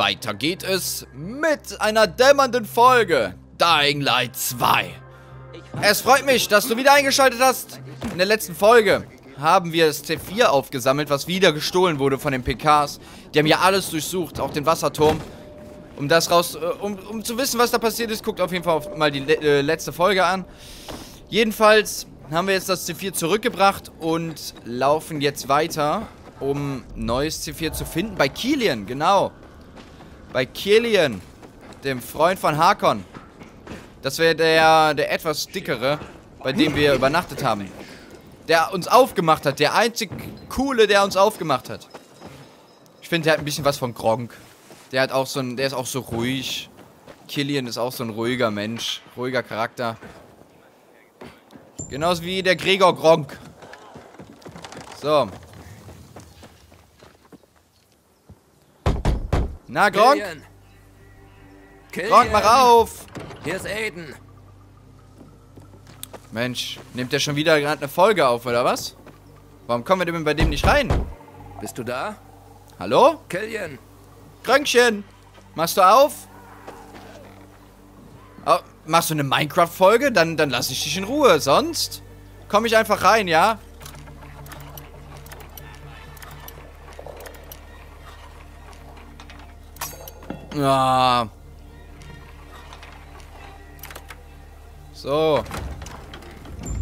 Weiter geht es mit einer dämmernden Folge Dying Light 2. Es freut mich, dass du wieder eingeschaltet hast. In der letzten Folge haben wir das T4 aufgesammelt, was wieder gestohlen wurde von den PKs. Die haben ja alles durchsucht, auch den Wasserturm. Um das um zu wissen, was da passiert ist, guckt auf jeden Fall mal die letzte Folge an. Jedenfalls haben wir jetzt das C4 zurückgebracht und laufen jetzt weiter, um neues C4 zu finden. Bei Killian, genau. Bei Killian, dem Freund von Hakon. Das wäre der etwas dickere, bei dem wir übernachtet haben. Der uns aufgemacht hat. Der einzig coole, der uns aufgemacht hat. Ich finde, der hat ein bisschen was von Gronkh. Der ist auch so ruhig. Killian ist auch so ein ruhiger Mensch. Ruhiger Charakter. Genauso wie der Gregor Gronkh. So. Na, Gronkh? Gronkh, mach auf! Hier ist Aiden. Mensch, nimmt der schon wieder gerade eine Folge auf, oder was? Warum kommen wir denn bei dem nicht rein? Bist du da? Hallo? Killian. Grönkchen, machst du auf? Oh, machst du eine Minecraft-Folge? Dann lass ich dich in Ruhe. Sonst komme ich einfach rein, ja? Ah. So.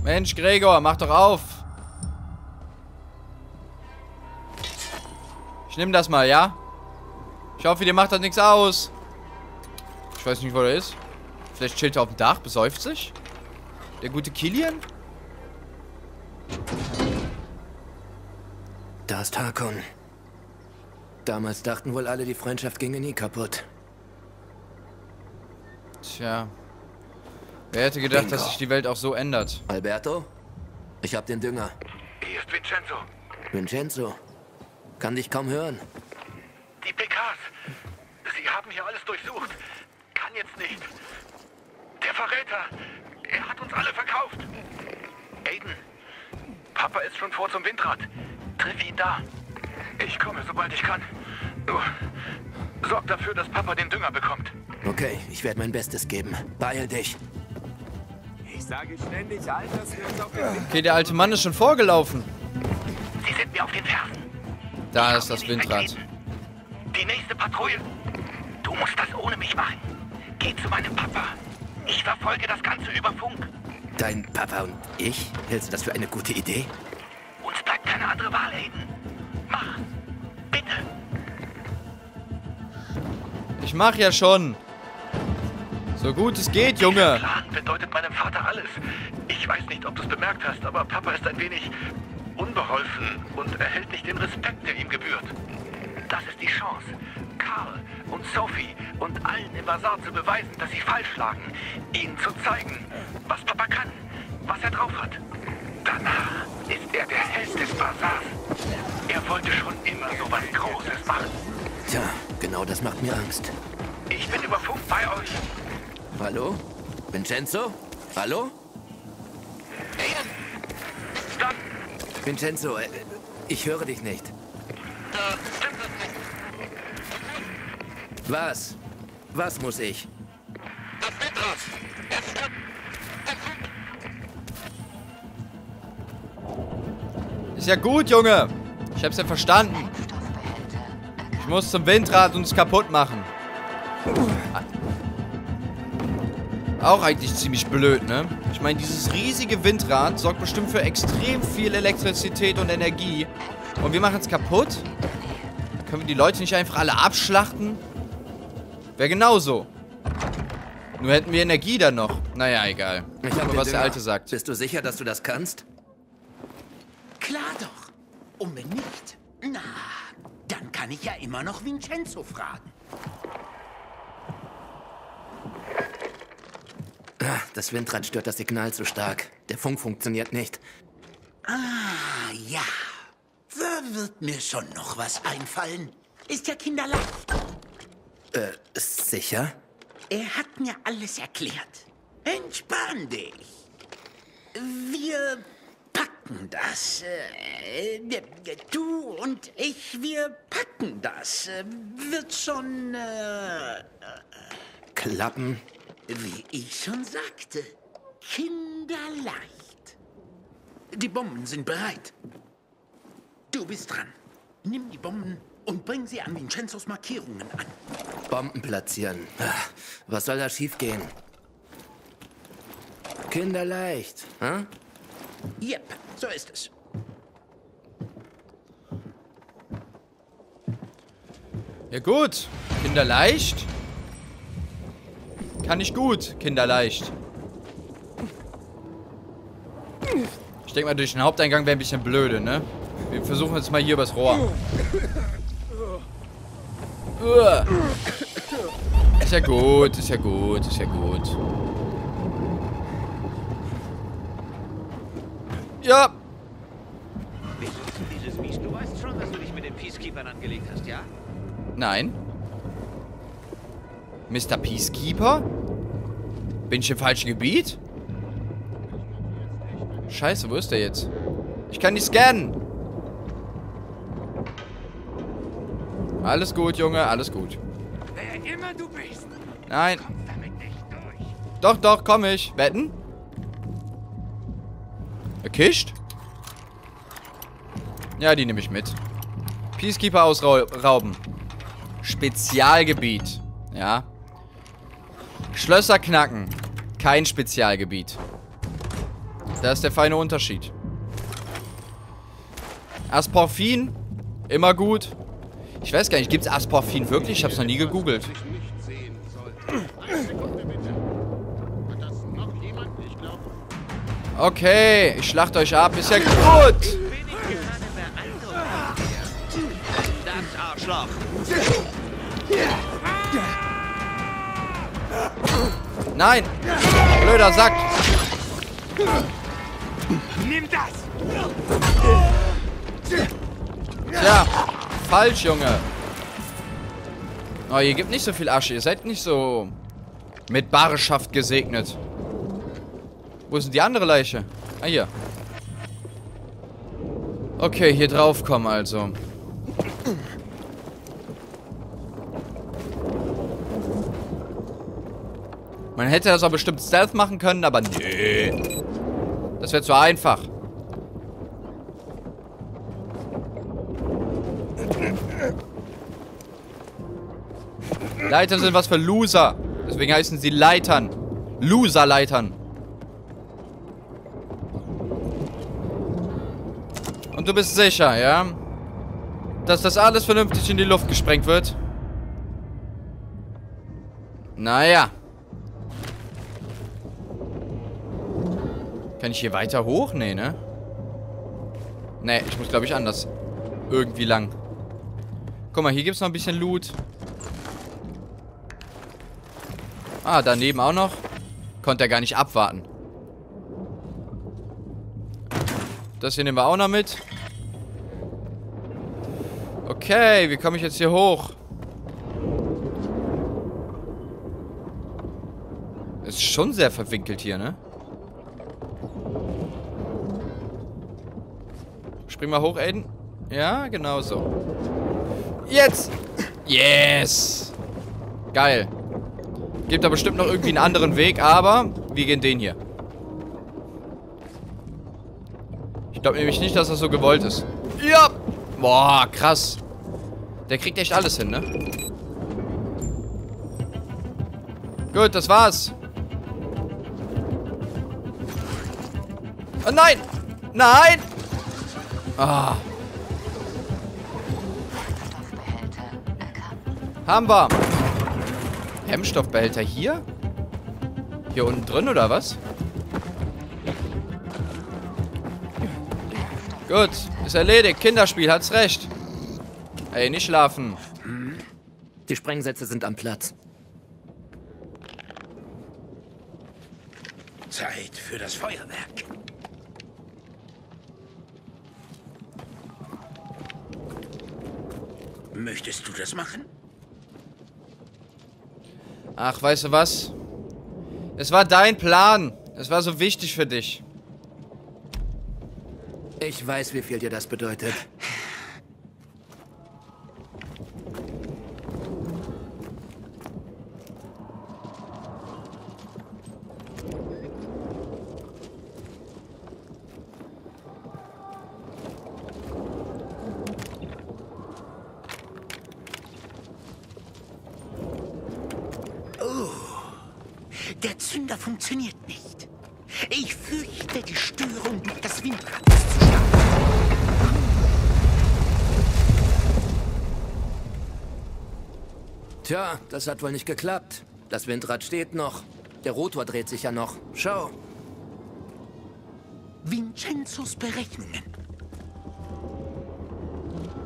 Mensch, Gregor, mach doch auf. Ich nehme das mal, ja? Ich hoffe, dir macht das nichts aus. Ich weiß nicht, wo der ist. Vielleicht chillt er auf dem Dach, besäuft sich. Der gute Killian? Da ist Hakon. Damals dachten wohl alle, die Freundschaft ginge nie kaputt. Tja. Wer hätte gedacht, dass sich die Welt auch so ändert? Alberto? Ich hab den Dünger. Hier ist Vincenzo. Vincenzo? Kann dich kaum hören. Die PKs. Sie haben hier alles durchsucht. Kann jetzt nicht. Der Verräter. Er hat uns alle verkauft. Aiden. Papa ist schon vor zum Windrad. Triff ihn da. Ich komme, sobald ich kann. Nur sorg dafür, dass Papa den Dünger bekommt. Okay, ich werde mein Bestes geben. Beeil dich. Ich sage ständig allen, dass wir uns auf den Windrad... Okay, der alte Mann ist schon vorgelaufen. Sie sind mir auf den Fersen. Da ist das Windrad. Die nächste Patrouille. Du musst das ohne mich machen. Geh zu meinem Papa. Ich verfolge das Ganze über Funk. Dein Papa und ich? Hältst du das für eine gute Idee? Uns bleibt keine andere Wahl, Aiden. Mach. Bitte. Ich mach ja schon. So gut es geht, Junge. Dieser Plan bedeutet meinem Vater alles. Ich weiß nicht, ob du es bemerkt hast, aber Papa ist ein wenig unbeholfen und erhält nicht den Respekt, der ihm gebührt. Das ist die Chance, Karl und Sophie und allen im Basar zu beweisen, dass sie falsch lagen. Ihnen zu zeigen, was Papa kann, was er drauf hat. Danach ist er der Held des Basars. Er wollte schon immer so was Großes machen. Tja, genau das macht mir Angst. Ich bin über Funk bei euch. Hallo? Vincenzo? Hallo? Stopp! Vincenzo, ich höre dich nicht. Was? Was muss ich? Das Windrad! Es wird verfügt! Ist ja gut, Junge! Ich hab's ja verstanden. Ich muss zum Windrad und es kaputt machen. Auch eigentlich ziemlich blöd, ne? Ich meine, dieses riesige Windrad sorgt bestimmt für extrem viel Elektrizität und Energie. Und wir machen es kaputt? Können wir die Leute nicht einfach alle abschlachten? Wäre genauso. Nur hätten wir Energie dann noch. Naja, egal. Ich hab was der Alte sagt. Bist du sicher, dass du das kannst? Klar doch. Und wenn nicht, na, dann kann ich ja immer noch Vincenzo fragen. Das Windrad stört das Signal zu stark. Der Funk funktioniert nicht. Ah, ja. Da wird mir schon noch was einfallen. Ist ja kinderleicht. Sicher? Er hat mir alles erklärt. Entspann dich. Wir packen das. Du und ich, wir packen das. Wird schon... klappen? Wie ich schon sagte, kinderleicht. Die Bomben sind bereit. Du bist dran. Nimm die Bomben und bring sie an Vincenzos Markierungen an. Bomben platzieren. Was soll da schiefgehen? Kinderleicht, hm? Yep, so ist es. Ja gut, kinderleicht. Kann ich gut, kinderleicht. Ich denke mal, durch den Haupteingang wäre ein bisschen blöde, ne? Wir versuchen jetzt mal hier übers Rohr. Ist ja gut, ist ja gut, ist ja gut. Ja. Wir suchen dieses Wies. Du weißt schon, dass du dich mit den Peacekeepern angelegt hast, ja? Nein. Mr. Peacekeeper? Bin ich im falschen Gebiet? Scheiße, wo ist der jetzt? Ich kann nicht scannen. Alles gut, Junge, alles gut. Wer immer du bist. Nein. Komm damit nicht durch. Doch, doch, komm ich. Wetten? Erkischt? Ja, die nehme ich mit. Peacekeeper ausrauben. Spezialgebiet. Ja. Schlösser knacken. Kein Spezialgebiet. Da ist der feine Unterschied. Asporphin. Immer gut. Ich weiß gar nicht, gibt es Asporphin wirklich? Ich habe es noch nie gegoogelt. Okay, ich schlachte euch ab. Ist ja gut. Nein. Blöder Sack. Nimm das. Tja. Falsch, Junge. Oh, ihr gebt nicht so viel Asche. Ihr seid nicht so mit Barschaft gesegnet. Wo ist denn die andere Leiche? Ah, hier. Okay, hier drauf kommen also. Man hätte das auch bestimmt Stealth machen können, aber nee. Das wäre zu einfach. Leitern sind was für Loser. Deswegen heißen sie Leitern. Loser-Leitern. Und du bist sicher, ja? Dass das alles vernünftig in die Luft gesprengt wird? Naja. Kann ich hier weiter hoch? Nee, ne? Nee, ich muss, glaube ich, anders. Irgendwie lang. Guck mal, hier gibt es noch ein bisschen Loot. Ah, daneben auch noch. Konnte er gar nicht abwarten. Das hier nehmen wir auch noch mit. Okay, wie komme ich jetzt hier hoch? Ist schon sehr verwinkelt hier, ne? Spring mal hoch, Aiden. Ja, genau so. Jetzt! Yes! Geil. Gibt da bestimmt noch irgendwie einen anderen Weg, aber wir gehen den hier. Ich glaube nämlich nicht, dass das so gewollt ist. Ja! Boah, krass. Der kriegt echt alles hin, ne? Gut, das war's. Oh nein! Nein! Ah. Haben wir. Hemmstoffbehälter hier? Hier unten drin, oder was? Gut, ist erledigt. Kinderspiel, hat's recht. Ey, nicht schlafen. Die Sprengsätze sind am Platz. Zeit für das Feuerwerk. Möchtest du das machen? Ach, weißt du was? Es war dein Plan. Es war so wichtig für dich. Ich weiß, wie viel dir das bedeutet. Der Zünder funktioniert nicht. Ich fürchte, die Störung durch das Windrad ist zu stark. Tja, das hat wohl nicht geklappt. Das Windrad steht noch. Der Rotor dreht sich ja noch. Schau. Vincenzos Berechnungen.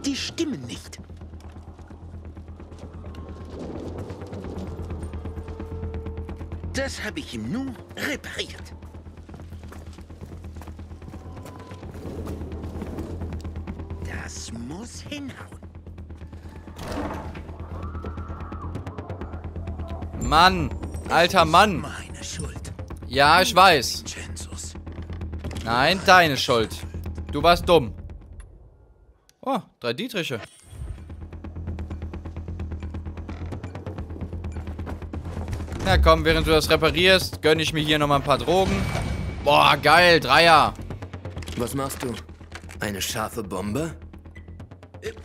Die stimmen nicht. Das habe ich ihm nun repariert. Das muss hinhauen. Mann, alter Mann. Meine Schuld. Ja, ich weiß. Nein, deine Schuld. Du warst dumm. Oh, 3 Dietriche. Na komm, während du das reparierst, gönne ich mir hier nochmal ein paar Drogen. Boah, geil, 3er. Was machst du? Eine scharfe Bombe?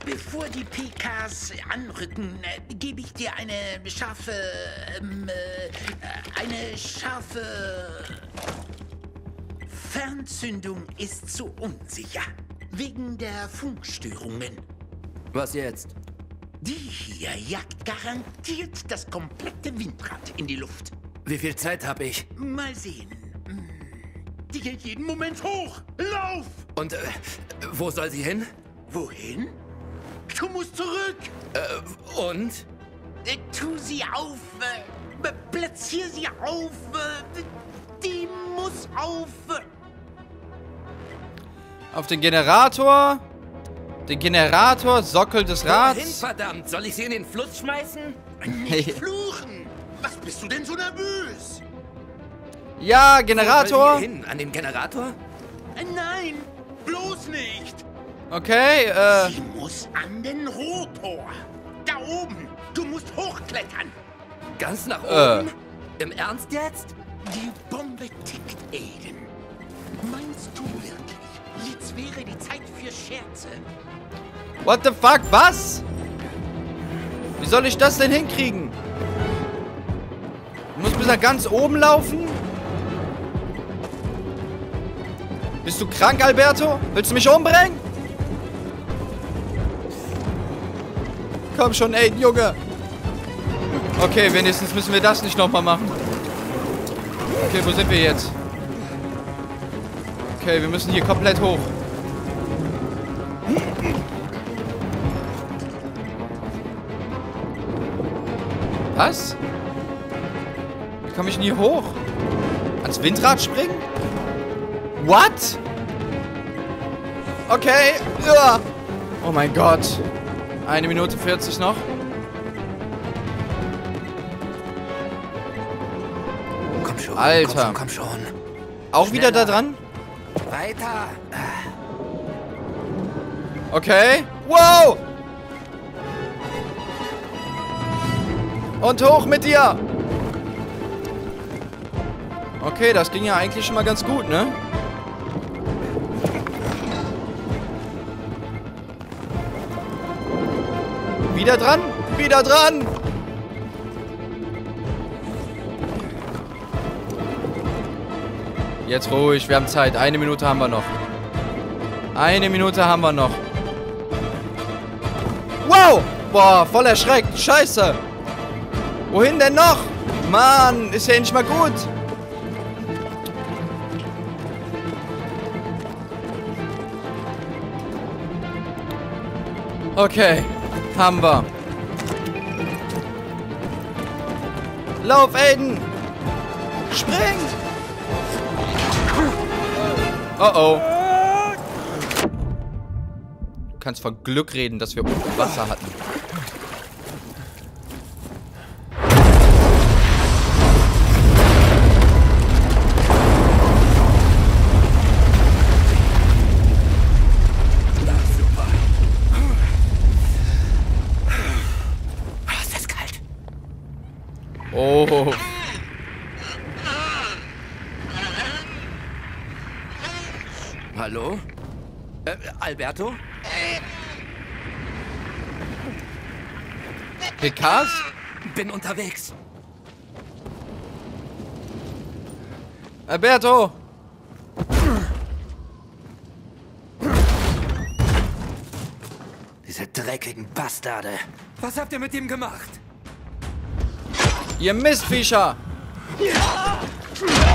Bevor die PKs anrücken, gebe ich dir eine scharfe... Fernzündung ist zu unsicher. Wegen der Funkstörungen. Was jetzt? Die hier jagt garantiert das komplette Windrad in die Luft. Wie viel Zeit habe ich? Mal sehen. Die geht jeden Moment hoch. Lauf! Und wo soll sie hin? Wohin? Du musst zurück. Und? Tu sie auf. Platzier sie auf. Die muss auf. Auf den Generator. Den Generator, Sockel des Rads. Wohin, verdammt, soll ich sie in den Fluss schmeißen? Nicht fluchen! Was bist du denn so nervös? Ja, Generator. Wo hin? An den Generator? Nein, bloß nicht. Okay, Sie muss an den Rotor. Da oben. Du musst hochklettern. Ganz nach oben? Im Ernst jetzt? Die Bombe tickt, Aiden. Meinst du wirklich, jetzt wäre die Zeit für Scherze? What the fuck? Was? Wie soll ich das denn hinkriegen? Ich muss bis nach ganz oben laufen? Bist du krank, Alberto? Willst du mich umbringen? Komm schon, ey, Junge. Okay, wenigstens müssen wir das nicht nochmal machen. Okay, wo sind wir jetzt? Okay, wir müssen hier komplett hoch. Was? Wie komme ich denn hier hoch? Ans Windrad springen? What? Okay. Uah. Oh mein Gott. 1 Minute 40 noch. Komm schon, Alter. Komm schon. Auch schneller. Wieder da dran? Weiter. Okay. Wow. Und hoch mit dir! Okay, das ging ja eigentlich schon mal ganz gut, ne? Wieder dran! Wieder dran! Jetzt ruhig, wir haben Zeit. 1 Minute haben wir noch. 1 Minute haben wir noch. Wow! Boah, voll erschreckt. Scheiße! Wohin denn noch? Mann, ist ja nicht mal gut. Okay, haben wir. Lauf, Aiden! Spring! Oh oh. Du kannst von Glück reden, dass wir Wasser hatten. Oh. Hallo? Alberto? PKs? Bin unterwegs. Alberto! Diese dreckigen Bastarde. Was habt ihr mit ihm gemacht? Ihr Mistviecher! Ja. Wir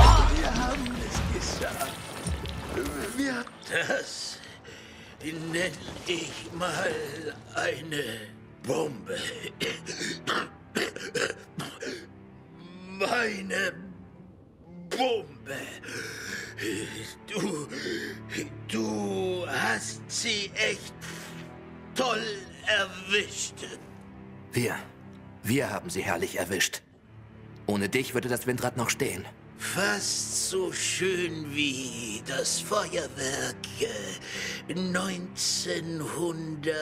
haben es geschafft. Wir haben das. Die nenne ich mal eine Bombe. Meine Bombe. Du hast sie echt toll erwischt. Wir haben sie herrlich erwischt. Ohne dich würde das Windrad noch stehen. Fast so schön wie das Feuerwerk 1900...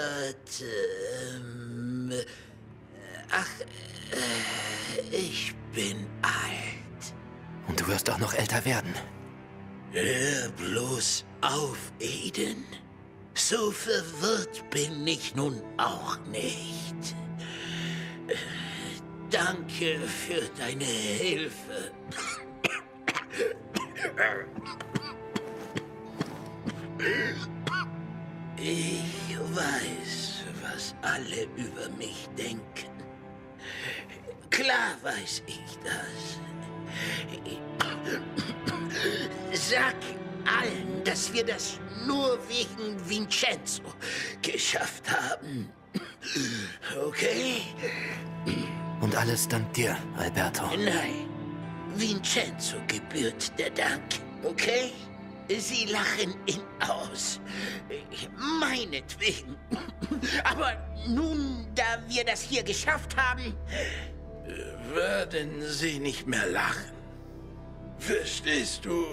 ich bin alt. Und du wirst auch noch älter werden. Hör bloß auf, Aiden. So verwirrt bin ich nun auch nicht. Danke für deine Hilfe. Ich weiß, was alle über mich denken. Klar weiß ich das. Sag allen, dass wir das nur wegen Vincenzo geschafft haben. Okay? Und alles dank dir, Alberto. Nein, Vincenzo gebührt der Dank, okay? Sie lachen ihn aus. Meinetwegen. Aber nun, da wir das hier geschafft haben, würden sie nicht mehr lachen. Verstehst du?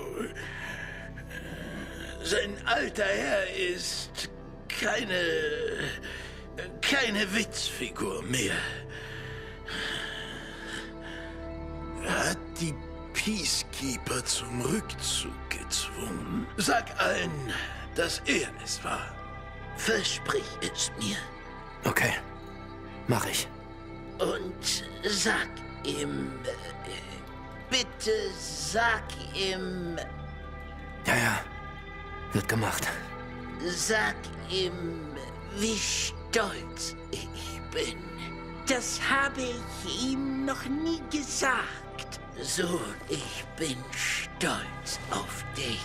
Sein alter Herr ist keine Witzfigur mehr. Hat die Peacekeeper zum Rückzug gezwungen. Sag allen, dass er es war. Versprich es mir. Okay, mach ich. Und sag ihm... bitte sag ihm... Ja, wird gemacht. Sag ihm, wie stolz ich bin. Das habe ich ihm noch nie gesagt. So, ich bin stolz auf dich.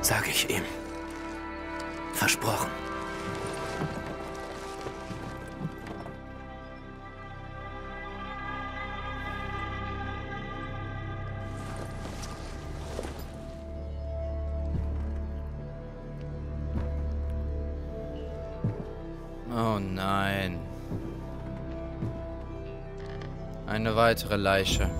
Sag ich ihm. Versprochen. Oh nein. Eine weitere Leiche.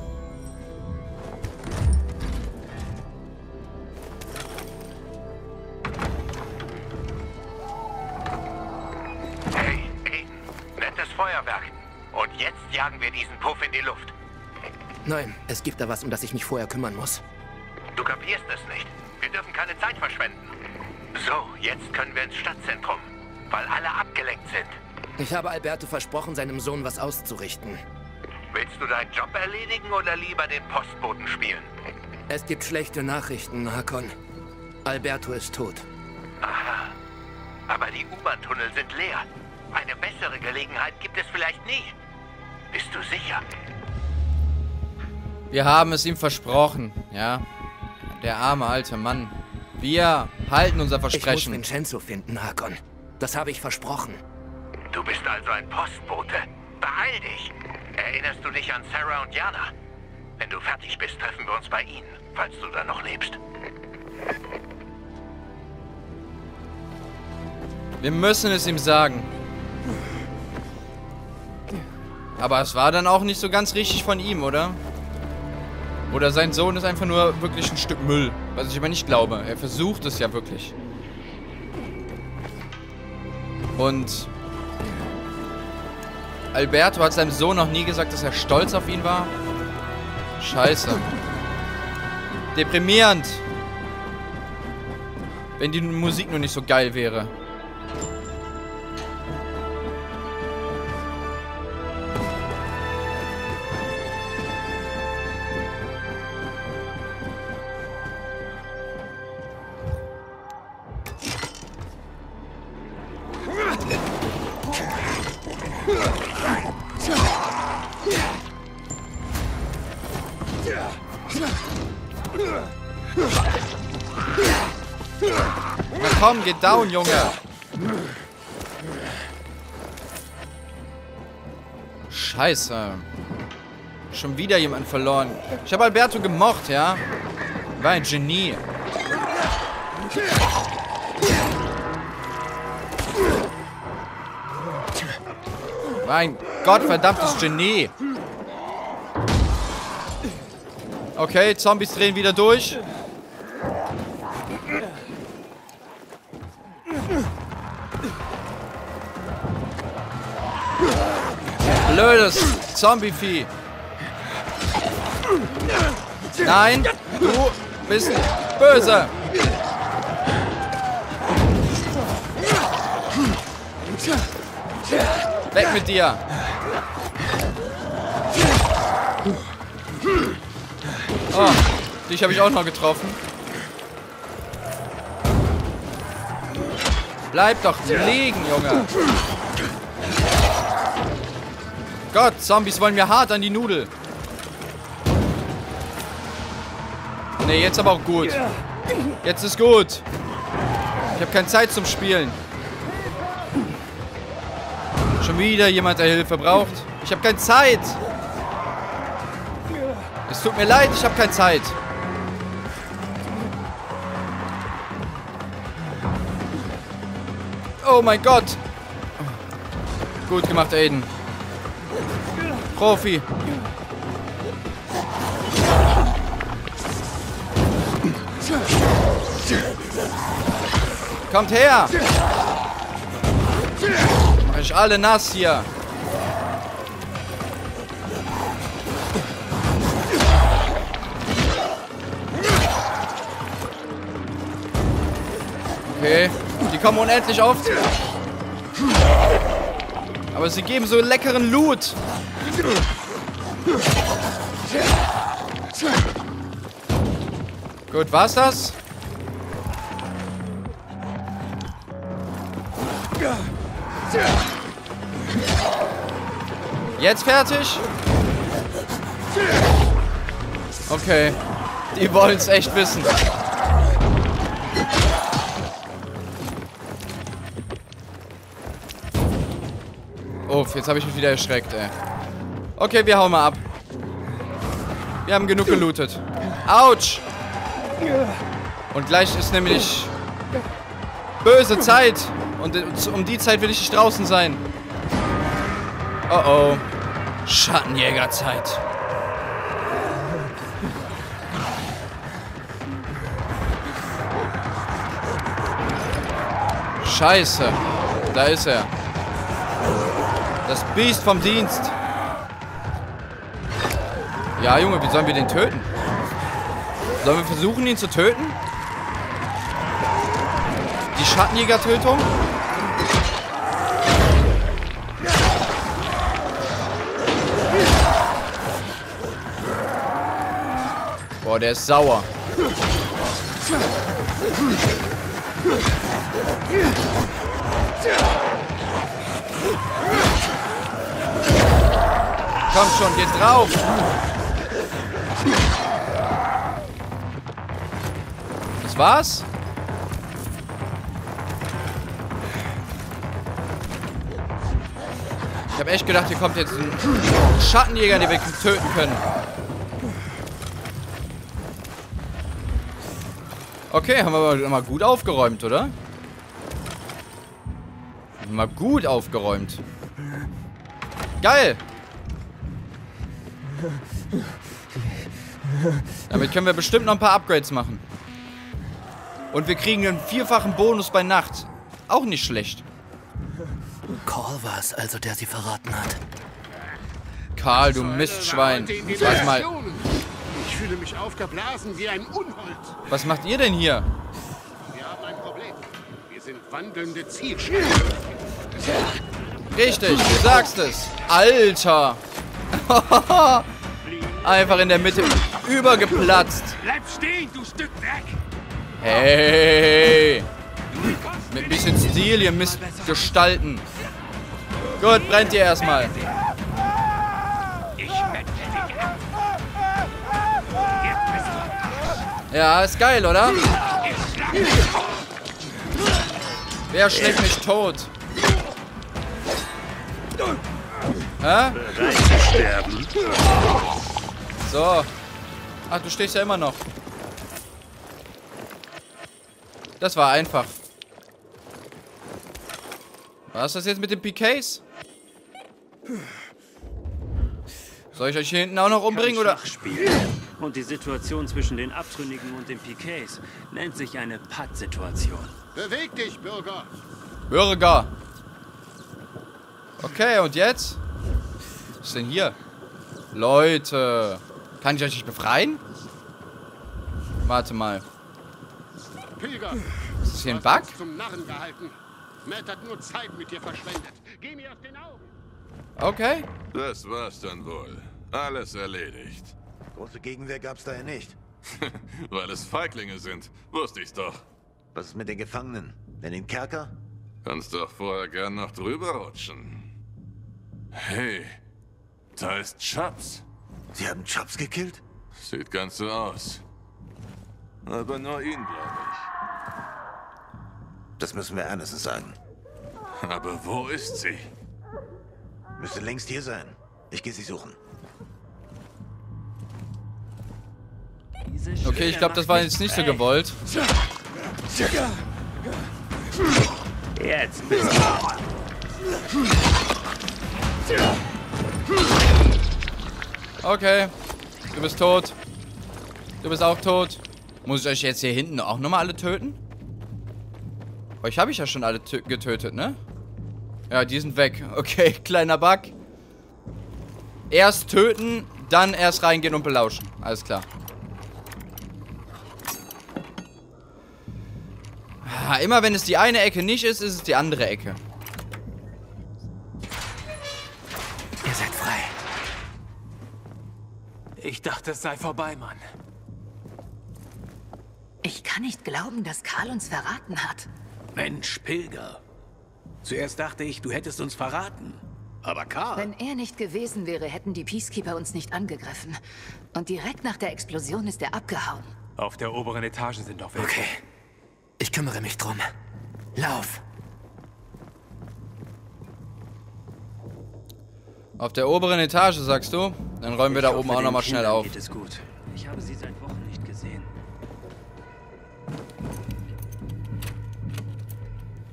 Hey, Aiden, nettes Feuerwerk. Und jetzt jagen wir diesen Puff in die Luft. Nein, es gibt da was, um das ich mich vorher kümmern muss. Du kapierst es nicht. Wir dürfen keine Zeit verschwenden. So, jetzt können wir ins Stadtzentrum. Weil alle abgelenkt sind. Ich habe Alberto versprochen, seinem Sohn was auszurichten. Willst du deinen Job erledigen oder lieber den Postboten spielen? Es gibt schlechte Nachrichten, Hakon. Alberto ist tot. Aha. Aber die U-Bahn-Tunnel sind leer. Eine bessere Gelegenheit gibt es vielleicht nie. Bist du sicher? Wir haben es ihm versprochen, ja. Der arme alte Mann. Wir halten unser Versprechen. Ich muss Vincenzo finden, Hakon. Das habe ich versprochen. Du bist also ein Postbote. Beeil dich. Erinnerst du dich an Sarah und Jana? Wenn du fertig bist, treffen wir uns bei ihnen, falls du da noch lebst. Wir müssen es ihm sagen. Aber es war dann auch nicht so ganz richtig von ihm, oder? Oder sein Sohn ist einfach nur wirklich ein Stück Müll. Was ich aber nicht glaube. Er versucht es ja wirklich. Und Alberto hat seinem Sohn noch nie gesagt, dass er stolz auf ihn war. Scheiße. Deprimierend. Wenn die Musik nur nicht so geil wäre. Komm, geht down, Junge. Scheiße. Schon wieder jemand verloren. Ich habe Alberto gemocht, ja? War ein Genie. Mein gottverdammtes Genie. Okay, Zombies drehen wieder durch. Blödes Zombie-Vieh. Nein, du bist böse. Weg mit dir. Oh, dich habe ich auch noch getroffen. Bleib doch liegen, Junge. Gott, Zombies wollen mir hart an die Nudel. Ne, jetzt aber auch gut. Jetzt ist gut. Ich habe keine Zeit zum Spielen. Schon wieder jemand, der Hilfe braucht. Ich habe keine Zeit. Es tut mir leid, ich habe keine Zeit. Oh mein Gott. Gut gemacht, Aiden. Profi. Kommt her. Mach ich alle nass hier. Okay. Die kommen unendlich oft. Aber sie geben so leckeren Loot. Gut, war's das? Jetzt fertig? Okay. Die wollen's echt wissen. Oh, jetzt habe ich mich wieder erschreckt, ey. Okay, wir hauen mal ab. Wir haben genug gelootet. Autsch! Und gleich ist nämlich böse Zeit. Und um die Zeit will ich nicht draußen sein. Oh oh. Schattenjägerzeit. Scheiße. Da ist er. Das Biest vom Dienst. Ja, Junge, wie sollen wir den töten? Sollen wir versuchen, ihn zu töten? Die Schattenjäger-Tötung? Boah, der ist sauer. Komm schon, geht drauf! Das war's? Ich habe echt gedacht, hier kommt jetzt ein Schattenjäger, den wir töten können. Okay, haben wir mal gut aufgeräumt, oder? Mal gut aufgeräumt. Geil! Damit können wir bestimmt noch ein paar Upgrades machen. Und wir kriegen einen vierfachen Bonus bei Nacht. Auch nicht schlecht. Karl war es also, der sie verraten hat. Karl, du Mistschwein. Sag mal. Ich fühle mich aufgeblasen wie ein Unhold. Was macht ihr denn hier? Wir haben ein Problem. Wir sind wandelnde Zielscheiben. Richtig, du sagst es. Alter. Einfach in der Mitte übergeplatzt. Bleib stehen, du Stück weg. Hey. Mit ein bisschen Stil, ihr müsst gestalten. Gut, brennt ihr erstmal. Ja, ist geil, oder? Wer schlägt mich tot? Hä? So. Ach, du stehst ja immer noch. Das war einfach. Was ist das jetzt mit den PKs? Soll ich euch hier hinten auch noch umbringen, oder? Und die Situation zwischen den Abtrünnigen und den PKs nennt sich eine Patt-Situation. Beweg dich, Bürger! Bürger! Okay, und jetzt? Was ist denn hier? Leute! Kann ich euch nicht befreien? Warte mal. Pilger! Ist das hier ein Bug? Zum Narren gehalten. Matt hat nur Zeit mit dir verschwendet. Geh mir aus den Augen! Okay. Das war's dann wohl. Alles erledigt. Große Gegenwehr gab's daher nicht. Weil es Feiglinge sind. Wusste ich's doch. Was ist mit den Gefangenen? In den Kerker? Kannst doch vorher gern noch drüber rutschen. Hey, da ist Chubbs. Sie haben Chubbs gekillt? Sieht ganz so aus. Aber nur ihn, glaube ich. Das müssen wir Anderson sagen. Aber wo ist sie? Müsste längst hier sein. Ich gehe sie suchen. Okay, ich glaube, das war jetzt nicht so gewollt. Jetzt bist du. Okay, du bist tot. Du bist auch tot. Muss ich euch jetzt hier hinten auch nochmal alle töten? Euch habe ich ja schon alle getötet, ne? Ja, die sind weg. Okay, kleiner Bug. Erst töten, dann erst reingehen und belauschen. Alles klar. Immer wenn es die eine Ecke nicht ist, ist es die andere Ecke. Ihr seid frei. Ich dachte, es sei vorbei, Mann. Ich kann nicht glauben, dass Karl uns verraten hat. Mensch, Pilger. Zuerst dachte ich, du hättest uns verraten. Aber Karl... Wenn er nicht gewesen wäre, hätten die Peacekeeper uns nicht angegriffen. Und direkt nach der Explosion ist er abgehauen. Auf der oberen Etage sind noch welche. Okay. Ich kümmere mich drum. Lauf! Auf der oberen Etage, sagst du? Dann räumen wir da oben auch nochmal schnell auf. Geht es gut. Ich habe sie seit Wochen nicht gesehen.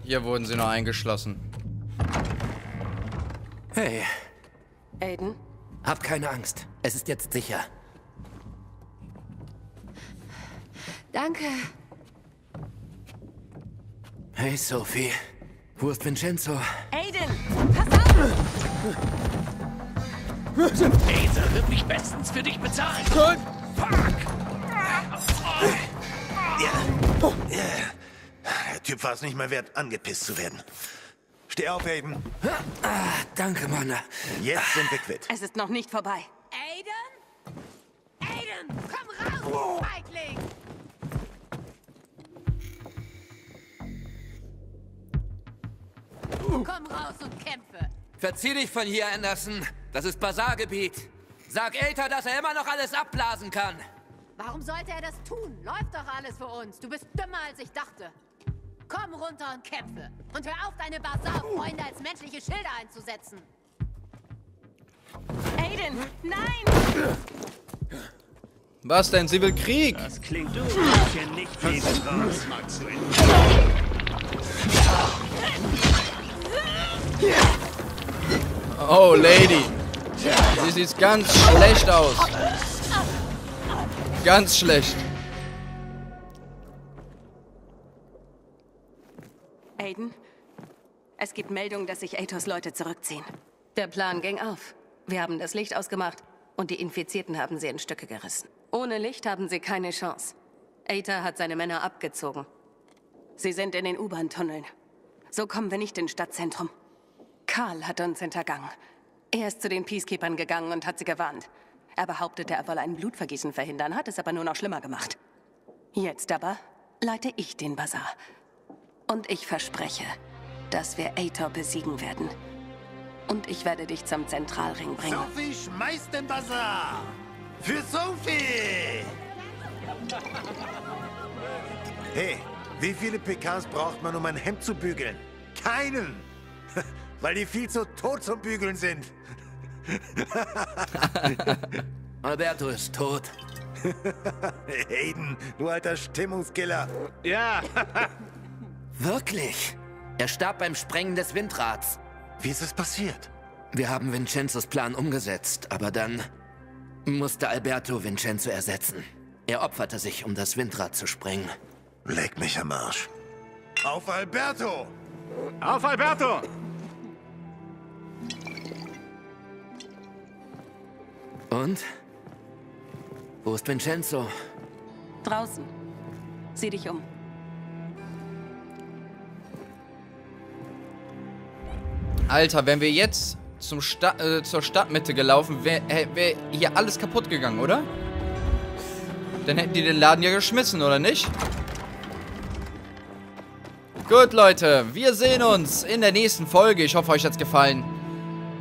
Hier wurden sie noch eingeschlossen. Hey. Aiden? Hab keine Angst. Es ist jetzt sicher. Danke. Hey, Sophie. Wo ist Vincenzo? Aiden, pass auf! Aether wird mich bestens für dich bezahlen. Fuck! Der Typ war es nicht mehr wert, angepisst zu werden. Steh auf, Aiden. Danke, Mona. Jetzt sind wir quitt. Es ist noch nicht vorbei. Aiden? Aiden, komm raus, Feigling! Oh. Komm raus und kämpfe! Verzieh dich von hier, Anderson. Das ist Basargebiet. Sag Aether, dass er immer noch alles abblasen kann. Warum sollte er das tun? Läuft doch alles für uns. Du bist dümmer, als ich dachte. Komm runter und kämpfe. Und hör auf, deine Basar-Freunde als menschliche Schilder einzusetzen. Aiden, nein! Was denn? Sie will Krieg! Das klingt du, hier nicht gegen raus. Oh, Lady. Sie sieht ganz schlecht aus. Ganz schlecht. Aiden, Es gibt Meldungen, dass sich Aethors Leute zurückziehen. Der Plan ging auf. Wir haben das Licht ausgemacht und die Infizierten haben sie in Stücke gerissen. Ohne Licht haben sie keine Chance. Aether hat seine Männer abgezogen. Sie sind in den U-Bahn-Tunneln. So kommen wir nicht ins Stadtzentrum. Karl hat uns hintergangen. Er ist zu den Peacekeepern gegangen und hat sie gewarnt. Er behauptete, er wolle ein Blutvergießen verhindern, hat es aber nur noch schlimmer gemacht. Jetzt aber leite ich den Bazar. Und ich verspreche, dass wir Aitor besiegen werden. Und ich werde dich zum Zentralring bringen. Sophie schmeißt den Bazar! Für Sophie! Hey, wie viele PKs braucht man, um ein Hemd zu bügeln? Keinen! Weil die viel zu tot zum Bügeln sind. Alberto ist tot. Aiden, du alter Stimmungskiller. Ja. Wirklich? Er starb beim Sprengen des Windrads. Wie ist es passiert? Wir haben Vincenzos Plan umgesetzt, aber dann musste Alberto Vincenzo ersetzen. Er opferte sich, um das Windrad zu sprengen. Leck mich am Arsch. Auf Alberto! Auf Alberto! Und? Wo ist Vincenzo? Draußen. Sieh dich um. Alter, wenn wir jetzt zum zur Stadtmitte gelaufen, wär hier alles kaputt gegangen, oder? Dann hätten die den Laden ja geschmissen, oder nicht? Gut, Leute, wir sehen uns in der nächsten Folge. Ich hoffe, euch hat's gefallen.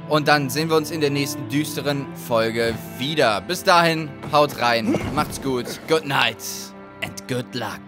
Und dann sehen wir uns in der nächsten düsteren Folge wieder. Bis dahin, haut rein, macht's gut, good night and good luck.